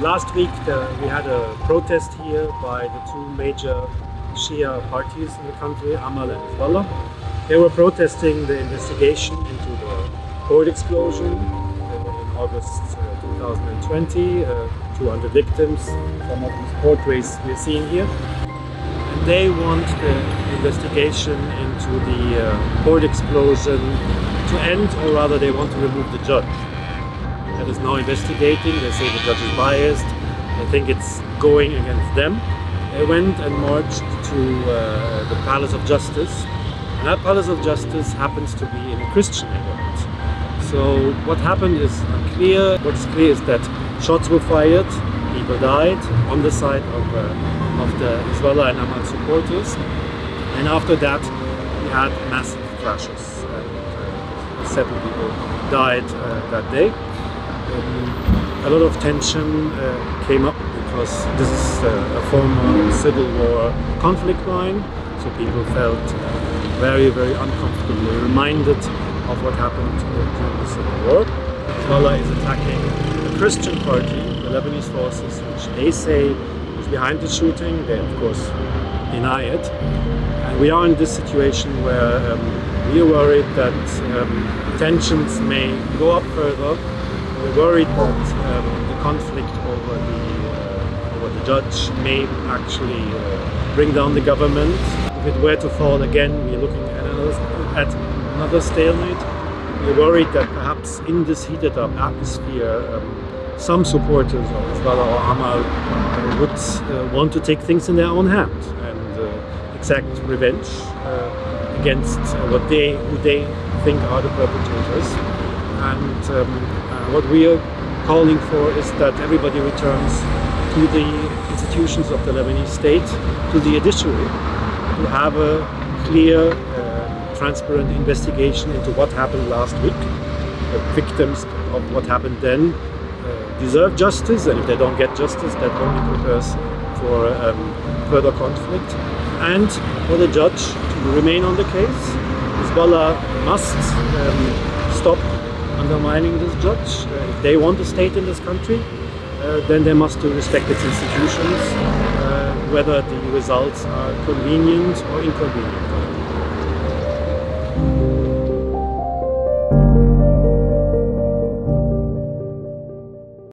Last week we had a protest here by the two major Shia parties in the country, Amal and Hezbollah. They were protesting the investigation into the boat explosion in August 2020, 200 victims, some of these portraits we're seeing here. And they want the investigation into the boat explosion to end, or rather they want to remove the judge that is now investigating. They say the judge is biased. They think it's going against them. They went and marched to the Palace of Justice, and that Palace of Justice happens to be in a Christian neighborhood. So what happened is unclear. What is clear is that shots were fired, people died on the side of the Hezbollah and Amal supporters, and after that we had massive clashes. 7 people died that day. A lot of tension came up because this is a former civil war conflict line, so people felt very, very uncomfortable, reminded of what happened during the civil war. Hezbollah is attacking the Christian party, the Lebanese Forces, which they say is behind the shooting. They of course deny it, and we are in this situation where we are worried that tensions may go up further. We're worried that the conflict over the judge may actually bring down the government. If it were to fall again, we're looking at another stalemate. We're worried that perhaps in this heated up atmosphere, some supporters of Hezbollah or Amal would want to take things in their own hands and exact revenge against who they think are the perpetrators. And what we are calling for is that everybody returns to the institutions of the Lebanese state, to the judiciary, to have a clear, transparent investigation into what happened last week. The victims of what happened then deserve justice, and if they don't get justice, that only prepares for further conflict. And for the judge to remain on the case, Hezbollah must stop undermining this judge. If they want a state in this country, then they must respect its institutions, whether the results are convenient or inconvenient.